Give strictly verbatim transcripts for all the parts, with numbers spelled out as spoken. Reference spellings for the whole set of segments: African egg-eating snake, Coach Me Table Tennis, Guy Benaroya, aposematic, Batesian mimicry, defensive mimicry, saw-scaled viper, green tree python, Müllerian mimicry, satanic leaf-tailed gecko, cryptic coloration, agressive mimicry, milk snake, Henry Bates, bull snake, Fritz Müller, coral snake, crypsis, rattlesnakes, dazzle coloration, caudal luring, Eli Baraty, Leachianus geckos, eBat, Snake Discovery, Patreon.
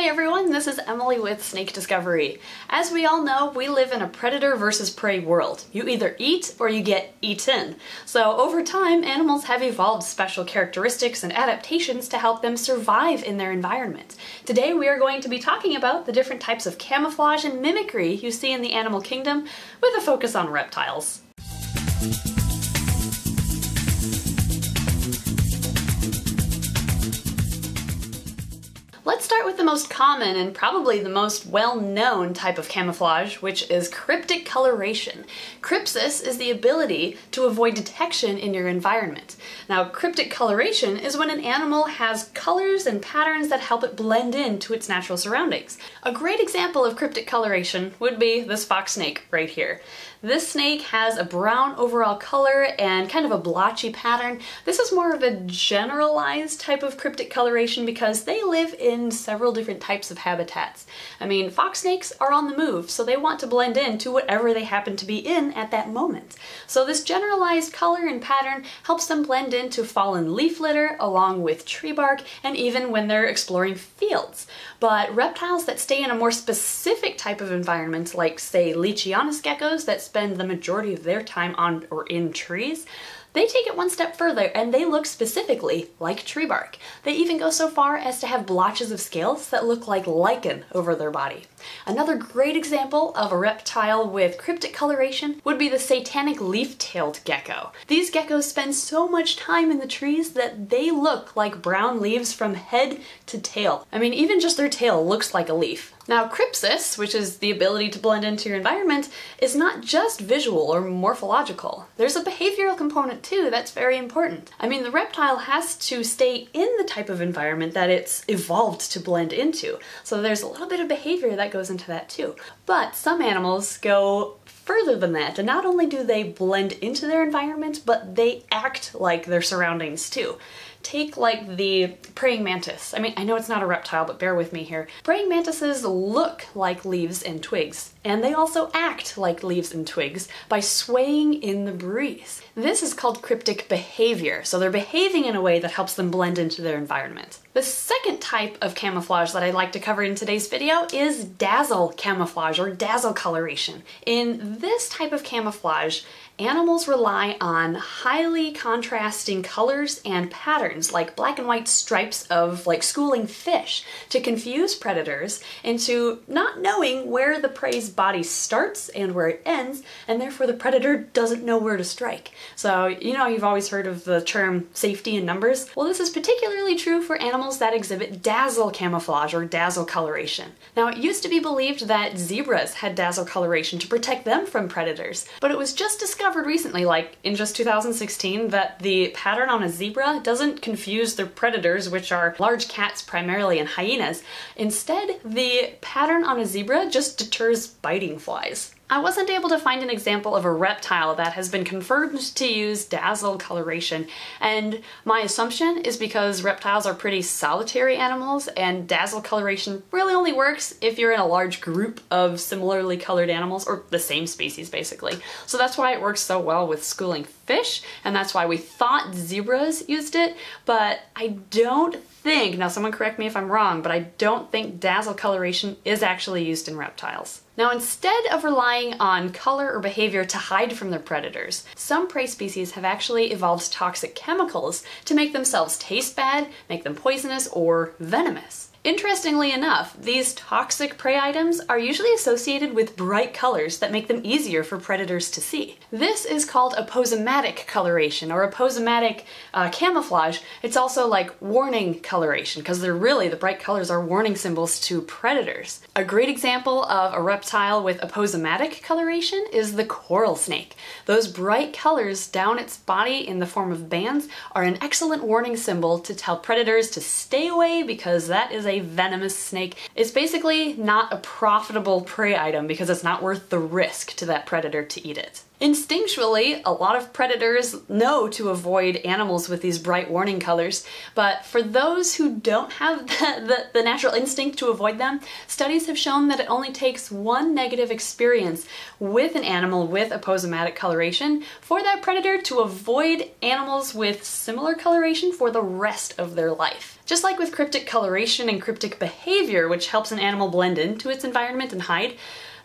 Hey everyone, this is Emily with Snake Discovery. As we all know, we live in a predator versus prey world. You either eat or you get eaten. So over time, animals have evolved special characteristics and adaptations to help them survive in their environment. Today we are going to be talking about the different types of camouflage and mimicry you see in the animal kingdom, with a focus on reptiles. Let's start with the most common and probably the most well-known type of camouflage, which is cryptic coloration. Crypsis is the ability to avoid detection in your environment. Now, cryptic coloration is when an animal has colors and patterns that help it blend into its natural surroundings. A great example of cryptic coloration would be this fox snake right here. This snake has a brown overall color and kind of a blotchy pattern. This is more of a generalized type of cryptic coloration because they live in several different types of habitats. I mean, fox snakes are on the move, so they want to blend into whatever they happen to be in at that moment. So this generalized color and pattern helps them blend into fallen leaf litter along with tree bark and even when they're exploring fields. But reptiles that stay in a more specific type of environment, like say Leachianus geckos that spend the majority of their time on or in trees, they take it one step further and they look specifically like tree bark. They even go so far as to have blotches of scales that look like lichen over their body. Another great example of a reptile with cryptic coloration would be the satanic leaf-tailed gecko. These geckos spend so much time in the trees that they look like brown leaves from head to tail. I mean, even just their tail looks like a leaf. Now, crypsis, which is the ability to blend into your environment, is not just visual or morphological. There's a behavioral component too that's very important. I mean, the reptile has to stay in the type of environment that it's evolved to blend into, so there's a little bit of behavior that goes into that too. But some animals go further than that, and not only do they blend into their environment, but they act like their surroundings too. Take like the praying mantis. I mean, I know it's not a reptile, but bear with me here. Praying mantises look like leaves and twigs, and they also act like leaves and twigs by swaying in the breeze. This is called cryptic behavior, so they're behaving in a way that helps them blend into their environment. The second type of camouflage that I'd like to cover in today's video is dazzle camouflage, or dazzle coloration. In this type of camouflage, animals rely on highly contrasting colors and patterns, like black and white stripes of like schooling fish, to confuse predators into not knowing where the prey's body starts and where it ends, and therefore the predator doesn't know where to strike. So, you know, you've always heard of the term safety in numbers. Well, this is particularly true for animals that exhibit dazzle camouflage or dazzle coloration. Now, it used to be believed that zebras had dazzle coloration to protect them from predators, but it was just discovered recently, like in just two thousand sixteen, that the pattern on a zebra doesn't confuse their predators, which are large cats primarily and hyenas. Instead, the pattern on a zebra just deters biting flies. I wasn't able to find an example of a reptile that has been confirmed to use dazzle coloration, and my assumption is because reptiles are pretty solitary animals and dazzle coloration really only works if you're in a large group of similarly colored animals, or the same species basically. So that's why it works so well with schooling fish, and that's why we thought zebras used it, but I don't think, now someone correct me if I'm wrong, but I don't think dazzle coloration is actually used in reptiles. Now, instead of relying on color or behavior to hide from their predators, some prey species have actually evolved toxic chemicals to make themselves taste bad, make them poisonous, or venomous. Interestingly enough, these toxic prey items are usually associated with bright colors that make them easier for predators to see. This is called a aposematic coloration, or a aposematic uh, camouflage. It's also like warning coloration, because they're really, the bright colors are warning symbols to predators. A great example of a reptile with aposematic coloration is the coral snake. Those bright colors down its body in the form of bands are an excellent warning symbol to tell predators to stay away, because that is a a venomous snake. It's basically not a profitable prey item because it's not worth the risk to that predator to eat it. Instinctually, a lot of predators know to avoid animals with these bright warning colors, but for those who don't have the, the, the natural instinct to avoid them, studies have shown that it only takes one negative experience with an animal with a posematic coloration for that predator to avoid animals with similar coloration for the rest of their life. Just like with cryptic coloration and cryptic behavior, which helps an animal blend into its environment and hide,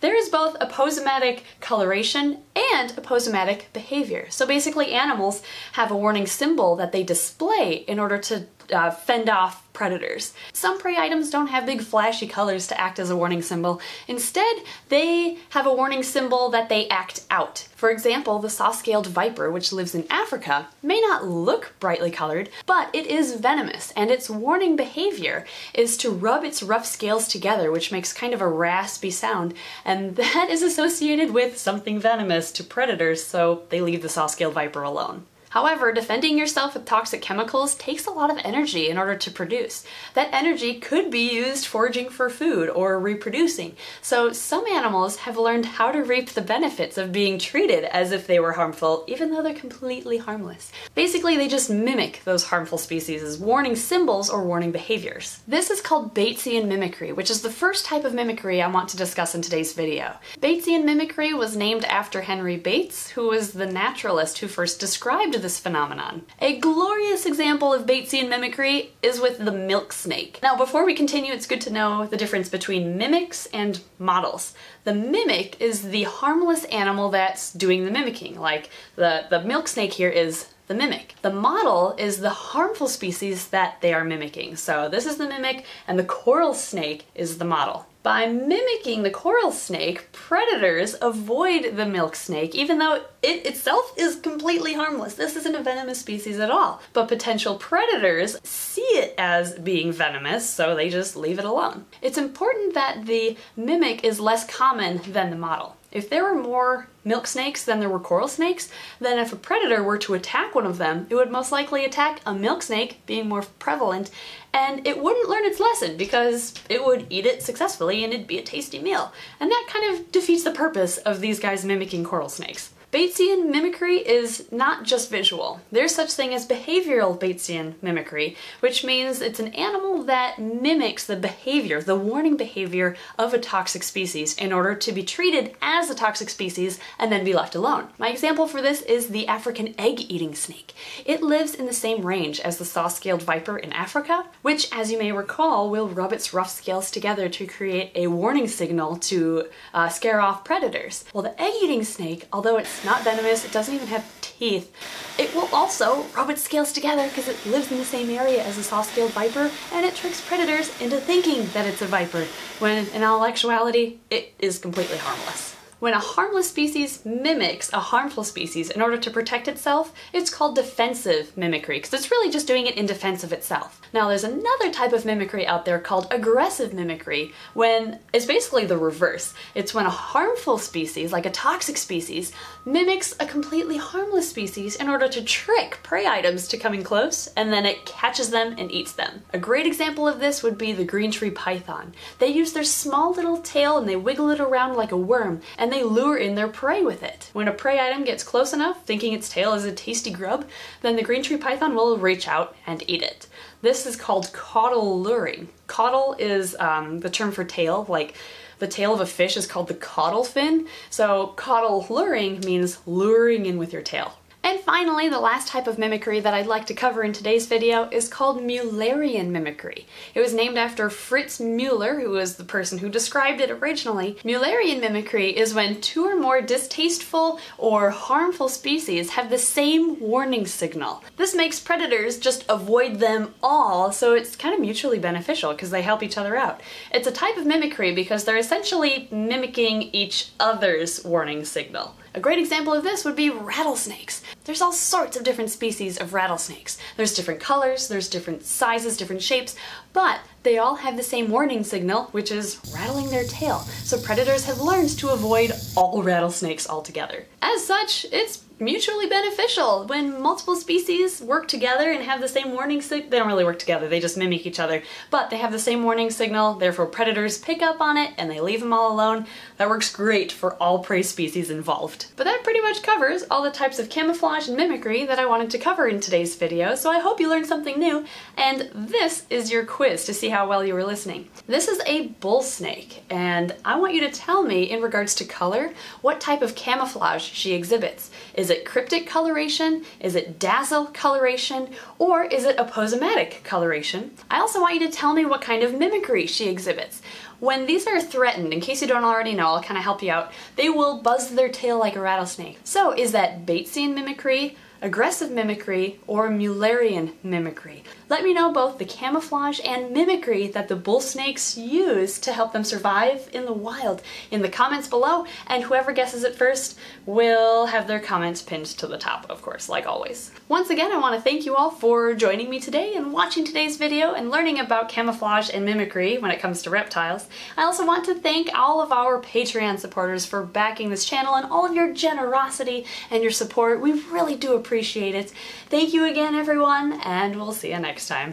there is both a posematic coloration and a posematic behavior. So basically animals have a warning symbol that they display in order to uh, fend off predators. Some prey items don't have big flashy colors to act as a warning symbol. Instead, they have a warning symbol that they act out. For example, the saw-scaled viper, which lives in Africa, may not look brightly colored, but it is venomous, and its warning behavior is to rub its rough scales together, which makes kind of a raspy sound, and that is associated with something venomous to predators, so they leave the saw-scaled viper alone. However, defending yourself with toxic chemicals takes a lot of energy in order to produce. That energy could be used foraging for food or reproducing, so some animals have learned how to reap the benefits of being treated as if they were harmful, even though they're completely harmless. Basically, they just mimic those harmful species as warning symbols or warning behaviors. This is called Batesian mimicry, which is the first type of mimicry I want to discuss in today's video. Batesian mimicry was named after Henry Bates, who was the naturalist who first described this phenomenon. A glorious example of Batesian mimicry is with the milk snake. Now, before we continue, it's good to know the difference between mimics and models. The mimic is the harmless animal that's doing the mimicking, like the, the milk snake here is the mimic. The model is the harmful species that they are mimicking. So this is the mimic, and the coral snake is the model. By mimicking the coral snake, predators avoid the milk snake, even though it itself is completely harmless. This isn't a venomous species at all. But potential predators see it as being venomous, so they just leave it alone. It's important that the mimic is less common than the model. If there were more milk snakes than there were coral snakes, then if a predator were to attack one of them, it would most likely attack a milk snake, being more prevalent, and it wouldn't learn its lesson because it would eat it successfully and it'd be a tasty meal. And that kind of defeats the purpose of these guys mimicking coral snakes. Batesian mimicry is not just visual. There's such thing as behavioral Batesian mimicry, which means it's an animal that mimics the behavior, the warning behavior of a toxic species in order to be treated as a toxic species and then be left alone. My example for this is the African egg-eating snake. It lives in the same range as the saw-scaled viper in Africa, which, as you may recall, will rub its rough scales together to create a warning signal to uh, scare off predators. Well, the egg-eating snake, although it's not venomous, it doesn't even have teeth, it will also rub its scales together because it lives in the same area as a saw-scaled viper, and it tricks predators into thinking that it's a viper, when in all actuality, it is completely harmless. When a harmless species mimics a harmful species in order to protect itself, it's called defensive mimicry, because it's really just doing it in defense of itself. Now, there's another type of mimicry out there called aggressive mimicry, when it's basically the reverse. It's when a harmful species, like a toxic species, mimics a completely harmless species in order to trick prey items to coming close, and then it catches them and eats them. A great example of this would be the green tree python. They use their small little tail and they wiggle it around like a worm, and they lure in their prey with it. When a prey item gets close enough, thinking its tail is a tasty grub, then the green tree python will reach out and eat it. This is called caudal luring. Caudal is um, the term for tail, like the tail of a fish is called the caudal fin, so caudal luring means luring in with your tail. And finally, the last type of mimicry that I'd like to cover in today's video is called Müllerian mimicry. It was named after Fritz Müller, who was the person who described it originally. Müllerian mimicry is when two or more distasteful or harmful species have the same warning signal. This makes predators just avoid them all, so it's kind of mutually beneficial because they help each other out. It's a type of mimicry because they're essentially mimicking each other's warning signal. A great example of this would be rattlesnakes. There's all sorts of different species of rattlesnakes. There's different colors, there's different sizes, different shapes, but they all have the same warning signal, which is rattling their tail. So predators have learned to avoid all rattlesnakes altogether. As such, it's mutually beneficial. When multiple species work together and have the same warning signal, they don't really work together, they just mimic each other, but they have the same warning signal, therefore predators pick up on it and they leave them all alone. That works great for all prey species involved. But that pretty much covers all the types of camouflage and mimicry that I wanted to cover in today's video, so I hope you learned something new, and this is your quiz to see how well you were listening. This is a bull snake, and I want you to tell me, in regards to color, what type of camouflage she exhibits. Is it cryptic coloration? Is it dazzle coloration? Or is it aposematic coloration? I also want you to tell me what kind of mimicry she exhibits. When these are threatened, in case you don't already know, I'll kind of help you out, they will buzz their tail like a rattlesnake. So is that Batesian mimicry, aggressive mimicry, or Müllerian mimicry? Let me know both the camouflage and mimicry that the bull snakes use to help them survive in the wild in the comments below, and whoever guesses it first will have their comments pinned to the top, of course, like always. Once again, I want to thank you all for joining me today and watching today's video and learning about camouflage and mimicry when it comes to reptiles. I also want to thank all of our Patreon supporters for backing this channel and all of your generosity and your support. We really do appreciate Appreciate it. Thank you again, everyone, and we'll see you next time.